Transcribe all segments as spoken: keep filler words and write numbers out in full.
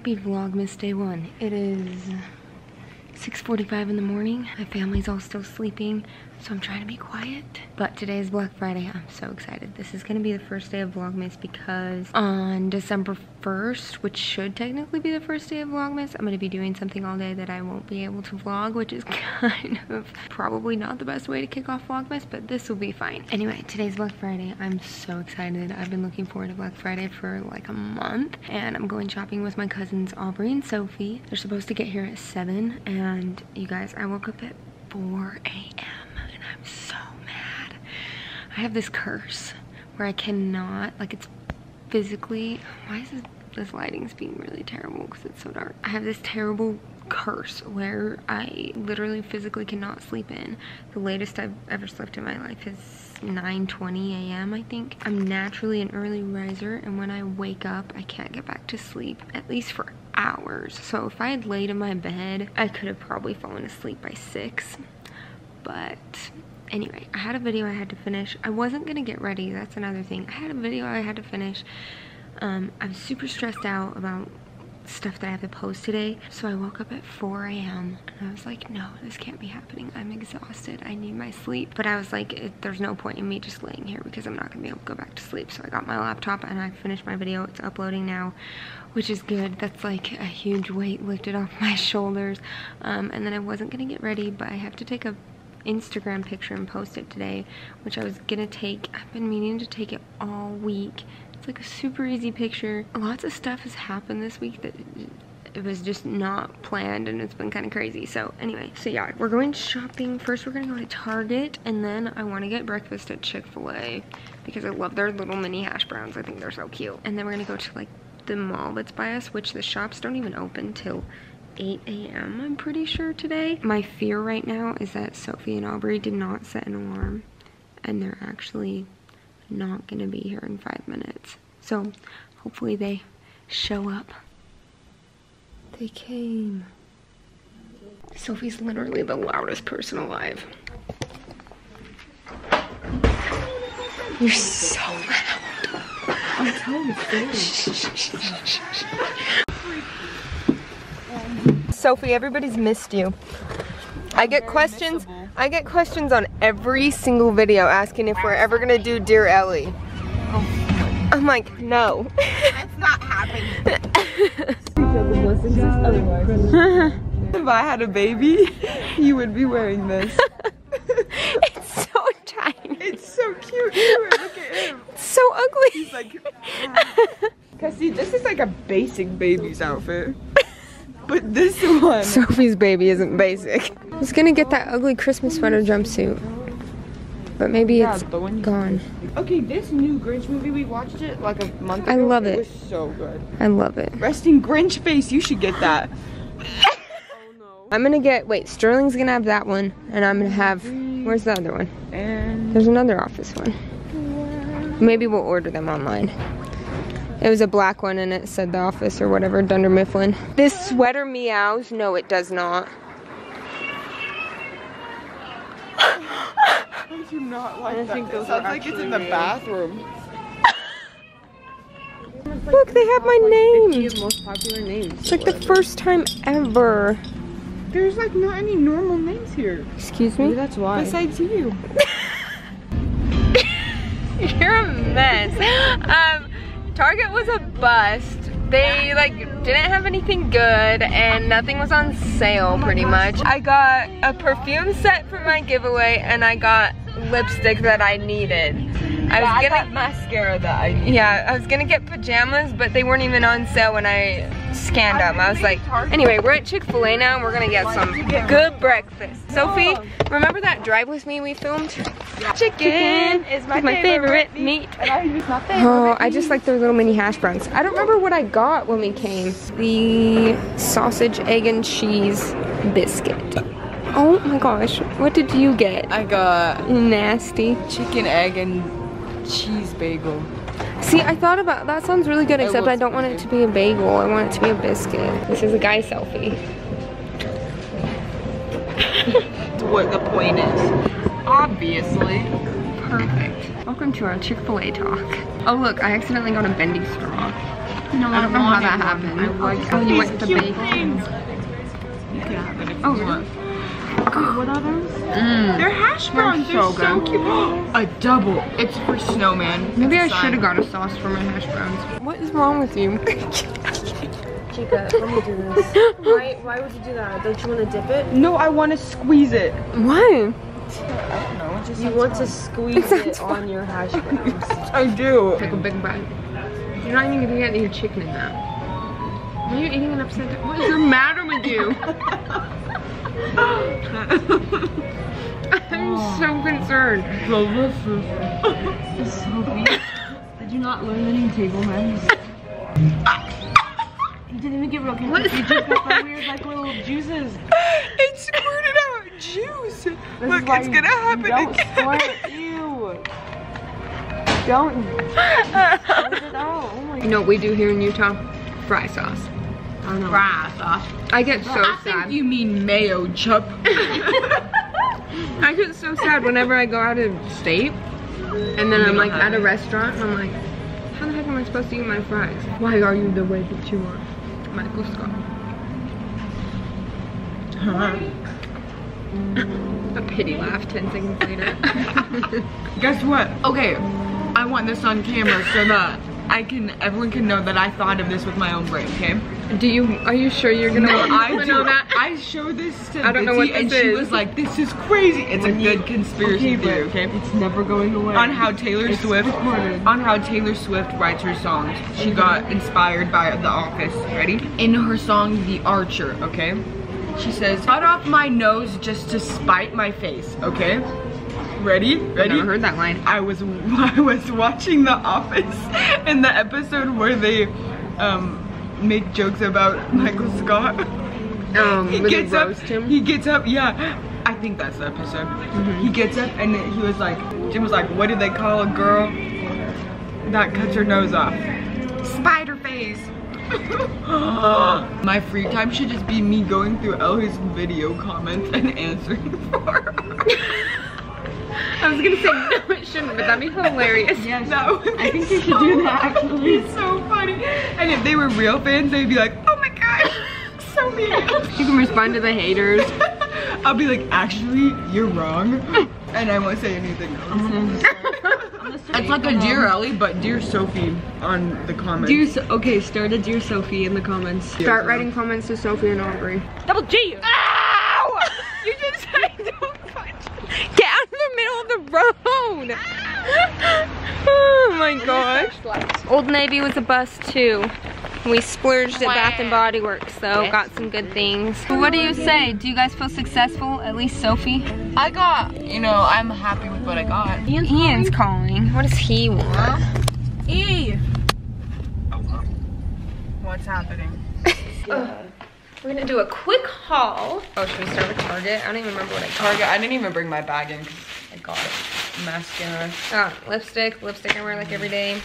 Happy Vlogmas day one. It is six forty-five in the morning. My family's all still sleeping, so I'm trying to be quiet. But today is Black Friday. I'm so excited. This is gonna be the first day of Vlogmas because on December first, which should technically be the first day of Vlogmas, I'm gonna be doing something all day that I won't be able to vlog, which is kind of probably not the best way to kick off Vlogmas, but this will be fine. Anyway, today's Black Friday. I'm so excited. I've been looking forward to Black Friday for like a month, and I'm going shopping with my cousins Aubrey and Sophie. They're supposed to get here at seven, and And you guys, I woke up at four A M and I'm so mad. I have this curse where I cannot, like it's physically, why is this, this lighting's being really terrible because it's so dark. I have this terrible curse where I literally physically cannot sleep in. The latest I've ever slept in my life is nine twenty A M I think. I'm naturally an early riser, and when I wake up, I can't get back to sleep, at least for hours. So if I had laid in my bed, I could have probably fallen asleep by six. But anyway, I had a video I had to finish. I wasn't gonna get ready, that's another thing. I had a video I had to finish. Um, I'm super stressed out about stuff that I have to post today. So I woke up at four A M and I was like, no, this can't be happening. I'm exhausted. I need my sleep. But I was like, it, there's no point in me just laying here because I'm not gonna be able to go back to sleep. So I got my laptop and I finished my video. It's uploading now, which is good. That's like a huge weight lifted off my shoulders. Um, and then I wasn't gonna get ready, but I have to take a Instagram picture and post it today, which I was gonna take. I've been meaning to take it all week. It's like a super easy picture. Lots of stuff has happened this week that it was just not planned, and it's been kind of crazy. So anyway, so yeah, we're going shopping. First we're gonna go to Target, and then I want to get breakfast at Chick-fil-A because I love their little mini hash browns. I think they're so cute. And then we're gonna go to like the mall that's by us, which the shops don't even open till eight A M I'm pretty sure today. My fear right now is that Sophie and Aubrey did not set an alarm and they're actually not gonna be here in five minutes. So hopefully they show up. They came. Sophie's literally the loudest person alive. You're so loud. I'm telling you. Sophie, everybody's missed you. I get questions. Missable. I get questions on every single video asking if we're ever gonna do Dear Ellie. Oh. I'm like, no. That's not happening. If I had a baby, you would be wearing this. It's so tiny. It's so cute. Look at him. It's so ugly. He's like, because see, this is like a basic baby's outfit. But this one. Sophie's baby isn't basic. I was gonna get that ugly Christmas sweater jumpsuit, but maybe yeah, it's but when gone. Okay, this new Grinch movie, we watched it like a month ago. I love it. It was so good. I love it. Resting Grinch face, you should get that. Oh no. I'm gonna get, wait, Sterling's gonna have that one, and I'm gonna have, where's the other one? And there's another Office one. Maybe we'll order them online. It was a black one and it said The Office or whatever, Dunder Mifflin. This sweater meows. No, it does not. I do not like I that. Think those sounds like it's in the bathroom. Look, they have my name. It's most popular names. It's like the first time ever. There's like not any normal names here. Excuse me? Maybe that's why. Besides you. You're a mess. Um. Target was a bust. They like didn't have anything good and nothing was on sale pretty much. I got a perfume set for my giveaway and I got lipstick that I needed. I was gonna get mascara that I needed. Yeah, I was gonna get pajamas, but they weren't even on sale when I scanned them. I was like, anyway, we're at Chick-fil-A now and we're gonna get some good breakfast. Sophie, remember that drive with me we filmed? Chicken is my, my favorite, favorite meat. meat. And I use my favorite oh, meat. I just like their little mini hash browns. I don't remember what I got when we came. The sausage, egg, and cheese biscuit. Oh my gosh, what did you get? I got nasty chicken, egg, and cheese bagel. See, I thought about that. Sounds really good, except I don't want it to be a bagel. I want it to be a biscuit. This is a guy selfie. What the point is. Obviously. Perfect. Welcome to our Chick-fil-A talk. Oh look, I accidentally got a bendy straw. No, I don't know how that happened. I like, oh, you like the bacon. Yeah. Oh, okay, what are those? Mm. They're hash browns. They're so, They're so cute. A double. It's for snowman. Maybe I should have got a sauce for my hash browns. What is wrong with you? Chica, let me do this. Why, why would you do that? Don't you want to dip it? No, I want to squeeze it. Why? I don't know. It just you want fun. to squeeze it, it on your hash browns. I do. Take a big bite. You're not even gonna get your chicken in that. Why are you eating an upside down? What is the matter with you? I'm oh. so concerned. So this is so weird. Did you not learn any table manners? You didn't even get real confused. You just got some weird like little juices. It squirted out juice. This Look, it's you, gonna happen you don't again. Squirt you. Don't squirt it out. Oh my you know what we do here in Utah? Fry sauce. I don't know. Fry sauce. I get so I sad. I think you mean mayo, chup. I get so sad whenever I go out of state and then you I'm like at it. a restaurant and I'm like, how the heck am I supposed to eat my fries? Why are you the way that you are? Michael Scott. Huh. A pity laugh ten seconds later. Guess what? Okay, I want this on camera so that I can, everyone can know that I thought of this with my own brain, okay? Do you, are you sure you're gonna no, want I to do. know that? I showed this to I don't Bitsy know what this and she is. was like, this is crazy. It's when a you, good conspiracy okay, theory, okay? It's never going away. On how Taylor it's Swift, recorded. on how Taylor Swift writes her songs. She got inspired by The Office, ready? In her song, The Archer, okay? She says, cut off my nose just to spite my face, okay? Ready? Ready? I never heard that line. I was I was watching The Office and the episode where they um, make jokes about Michael Scott. Um, he gets up. Him? He gets up. Yeah, I think that's the episode. Mm-hmm. He gets up and he was like, Jim was like, what do they call a girl that cuts her nose off? Spider face. My free time should just be me going through Ellie's video comments and answering for her. I was gonna say no, it shouldn't, but that'd be hilarious. Yes, no, I think you should so do that. Actually, it's so funny. And if they were real fans, they'd be like, "Oh my god, so mean." You can respond to the haters. I'll be like, "Actually, you're wrong," and I won't say anything else. It's like a Dear Ellie, but Dear Sophie on the comments. Dear so okay, start a Dear Sophie in the comments. Start yes, writing no. comments to Sophie and Aubrey. Double G. Ow! You just said don't punch. Get out of the middle of the road! Oh my gosh. Old Navy was a bust too. We splurged at Bath and Body Works though, yes. got some good things. What do you say? Do you guys feel successful? At least Sophie? I got, you know, I'm happy with what I got. Ian's, Ian's calling. What does he want? Huh? E! Oh, wow. What's happening? Yeah. We're gonna do a quick haul. Oh, should we start with Target? I don't even remember what I got. Target, I didn't even bring my bag in because I got it. Mascara. Oh, lipstick. Lipstick I wear like every day.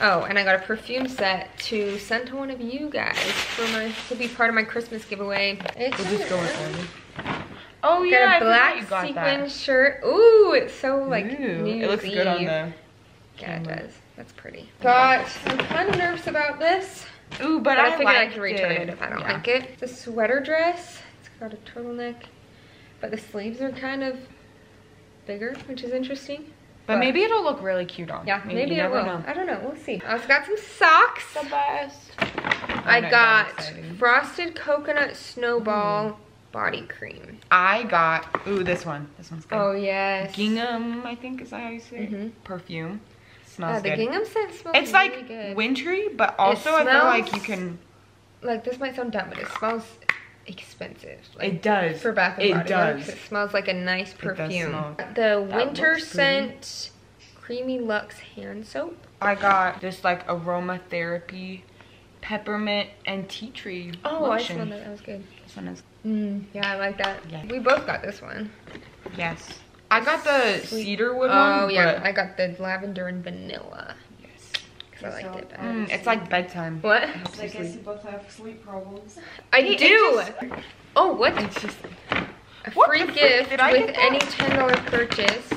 Oh, and I got a perfume set to send to one of you guys for my, to be part of my Christmas giveaway. It's we'll just go with them. Oh yeah, got a black I you got sequin that. shirt. Ooh, it's so like Ooh, newsy. It looks good on the Yeah, camera. it does. That's pretty. Got, I'm kind of nervous about this. Ooh, but, but I, I figured I could return it, it if I don't yeah. like it. It's a sweater dress. It's got a turtleneck, but the sleeves are kind of bigger, which is interesting. But, but maybe it'll look really cute on. Yeah, maybe, maybe it will. Know. I don't know. We'll see. I also got some socks. The best. I got frosted coconut snowball mm. body cream. I got ooh this one. This one's good. Oh yes. Gingham, I think is that how you say it? Mm-hmm. Perfume. Yeah, the good. gingham scent smells It's really like good. wintry, but also smells, I feel like you can. Like this might sound dumb, but it smells expensive. Like, it does. For Bath and Body Works. It smells like a nice perfume. The winter scent creamy luxe hand soap. I got this like aromatherapy peppermint and tea tree oh, lotion. Oh, I smelled that. That was good. This one is. Mm, yeah, I like that. Yeah. We both got this one. Yes. I got the Sweet. cedarwood one. Oh yeah, I got the lavender and vanilla. Yes. Because I liked it better. Mm, it's like bedtime. What? I, I guess sleep. you both have sleep problems. I it, do! It just, oh, what? It's just, a what free gift with any ten dollar purchase.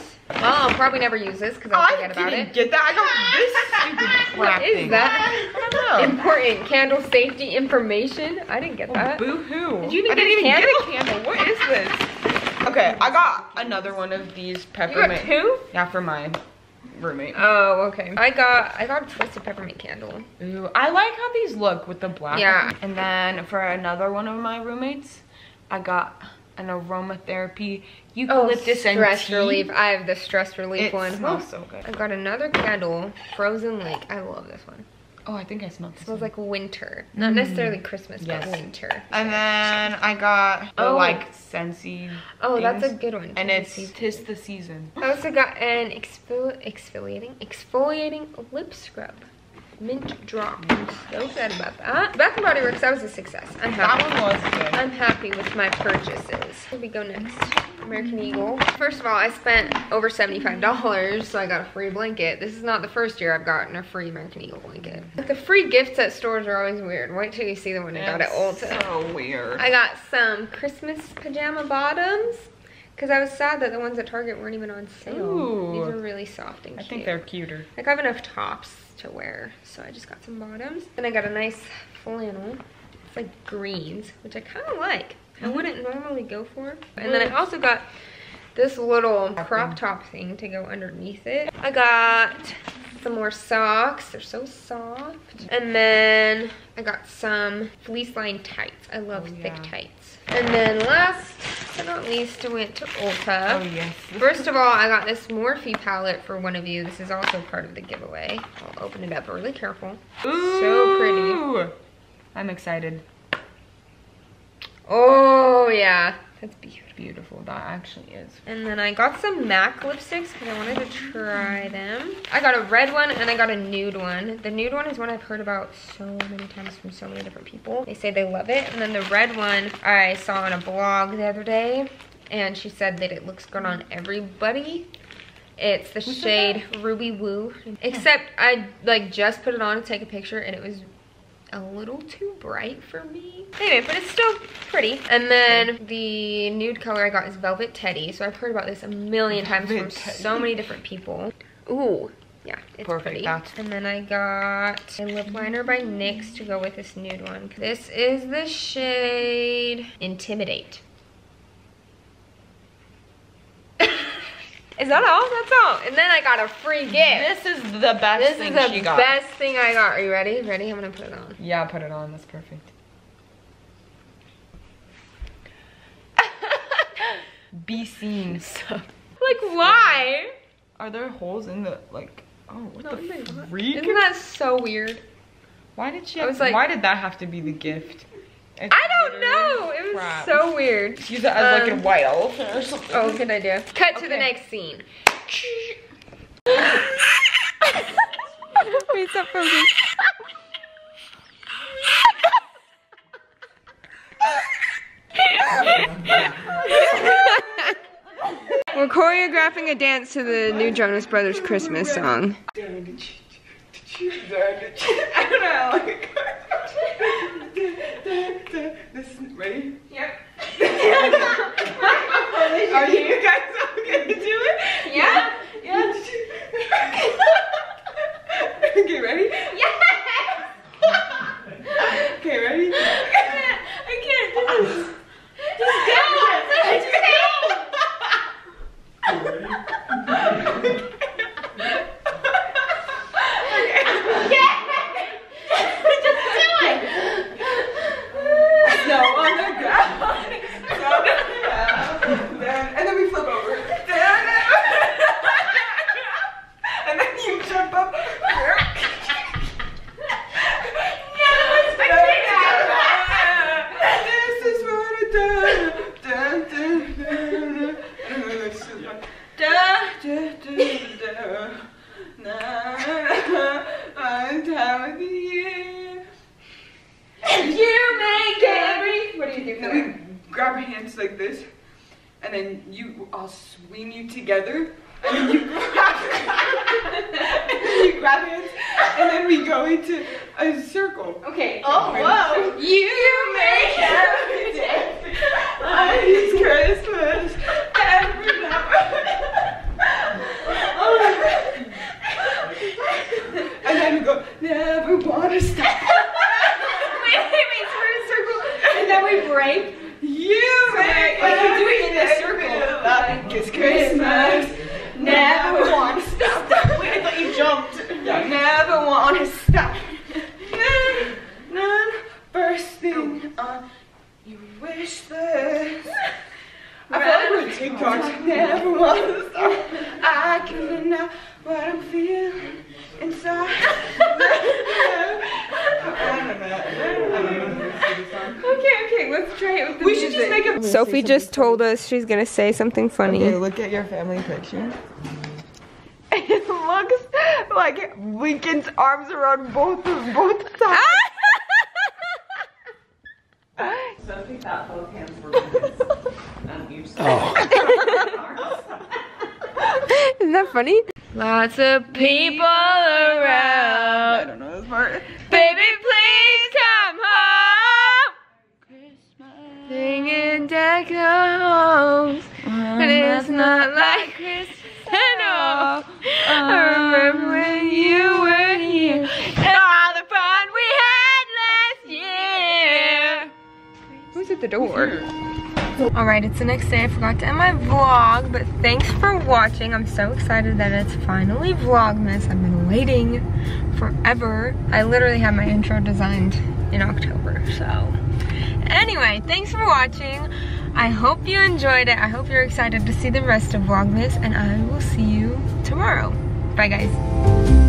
I'll probably never use this because I'll forget about it. I didn't get that. I don't. This stupid crap thing. What is that? I don't know. Important candle safety information. I didn't get that. Oh, boo hoo. Did you even I get didn't a even candle? get a candle. What is this? Okay, I got another one of these peppermint. You got two? Yeah, for mine. Roommate. Oh, okay. I got I got a twisted peppermint candle. Ooh, I like how these look with the black. Yeah. And then for another one of my roommates, I got an aromatherapy eucalyptus oh, stress and tea. relief. I have the stress relief it one. It smells so good. I got another candle, Frozen Lake. I love this one. Oh, I think I smelled this. It smells one. like winter. Not mm. necessarily Christmas, yes. but winter. And then I got the oh. like Scentsy Oh, things. That's a good one. And it's Tis the Season. I also got an exfoli exfoliating exfoliating lip scrub. Mint Drop. I'm so sad about that. Bath and Body Works, that was a success. I'm happy. That one was good. I'm happy with my purchases. Here we go next. American Eagle. First of all, I spent over seventy-five dollars, so I got a free blanket. This is not the first year I've gotten a free American Eagle blanket. The free gifts at stores are always weird. Wait till you see the one I got at Ulta. So weird. I got some Christmas pajama bottoms. Because I was sad that the ones at Target weren't even on sale. Ooh. These are really soft and cute. I think they're cuter. Like, I have enough tops to wear, so I just got some bottoms. Then I got a nice flannel. It's like greens, which I kind of like. Mm-hmm. I wouldn't normally go for. And then I also got this little crop top thing to go underneath it. I got some more socks. They're so soft. And then I got some fleece-lined tights. I love oh, thick yeah. tights. And then last but not least, I went to Ulta. Oh, yes. First of all, I got this Morphe palette for one of you. This is also part of the giveaway. I'll open it up really careful. Ooh, so pretty. I'm excited. Oh, yeah. That's beautiful. Beautiful, that actually is. And then I got some MAC lipsticks because I wanted to try them. I got a red one and I got a nude one. The nude one is one I've heard about so many times from so many different people. They say they love it. And then the red one I saw on a blog the other day, and she said that it looks good on everybody. It's the shade Ruby Woo. Except I like just put it on to take a picture and it was a little too bright for me. Anyway, but it's still pretty. And then the nude color I got is Velvet Teddy. So I've heard about this a million times from so many different people. Ooh, yeah, it's pretty. And then I got a lip liner by NYX to go with this nude one. This is the shade Intimidate. Is that all? That's all. And then I got a free gift. This is the best this thing she got. This is the best thing I got. Are you ready? Ready? I'm going to put it on. Yeah, put it on. That's perfect. Be seen. So, like, why? Are there holes in the, like, oh, what no, the freak? Isn't that so weird? Why did she have, I was like, why did that have to be the gift? It's I don't know. It was crap. so weird. Use it as um, like a white elephant or something. Oh, good idea. Cut okay. to the next scene. Wait, stop frozen. We're choreographing a dance to the new Jonas Brothers Christmas song. I don't know. This ready? Yep. Are you guys all gonna do it? Yeah. Yeah. Okay, ready? Yes. Okay, ready? I can't. I can't. This is just go. I just Christmas every night. rape. You rape. Like you do it in a circle. Like it's Christmas. Never want to stop. Wait, I thought you jumped. Yeah. Never want to stop. None, none, bursting on. You wish this. I feel like we're TikToks. Never want to stop. I can't know what I'm feeling inside. Okay, okay, let's try it with the we music. Should just make a Sophie just told us she's gonna say something funny. Okay, look at your family picture. It looks like Lincoln's arms around both of both sides. Sophie thought both hands were women's. Oh. Isn't that funny? Lots of people around. I don't know this part. Baby, please come home. Christmas. Singing deck the halls. But it's not like Christmas at all. Um, I remember when you were here and all the fun we had last year. Who's at the door? Alright, it's the next day. I forgot to end my vlog, but thanks for watching. I'm so excited that it's finally Vlogmas. I've been waiting forever. I literally had my intro designed in October, so. Anyway, thanks for watching. I hope you enjoyed it. I hope you're excited to see the rest of Vlogmas, and I will see you tomorrow. Bye, guys.